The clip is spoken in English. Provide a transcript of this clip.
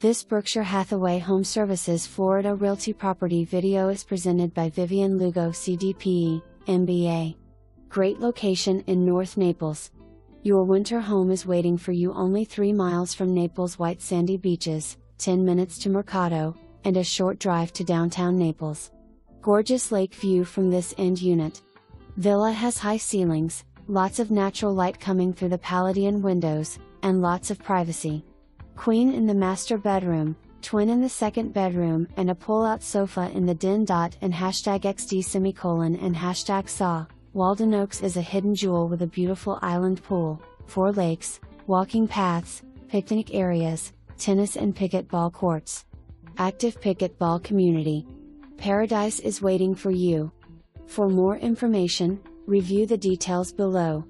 This Berkshire Hathaway HomeServices Florida Realty property video is presented by Vivian Lugo, CDPE, MBA. Great location in North Naples. Your winter home is waiting for you, only 3 miles from Naples' white sandy beaches, 10 minutes to Mercato, and a short drive to downtown Naples. Gorgeous lake view from this end unit. Villa has high ceilings, lots of natural light coming through the Palladian windows, and lots of privacy. Queen in the master bedroom, twin in the second bedroom, and a pull-out sofa in the den. And #XD: and #SAW, Walden Oaks is a hidden jewel with a beautiful island pool, 4 lakes, walking paths, picnic areas, tennis and pickleball courts. Active pickleball community. Paradise is waiting for you. For more information, review the details below.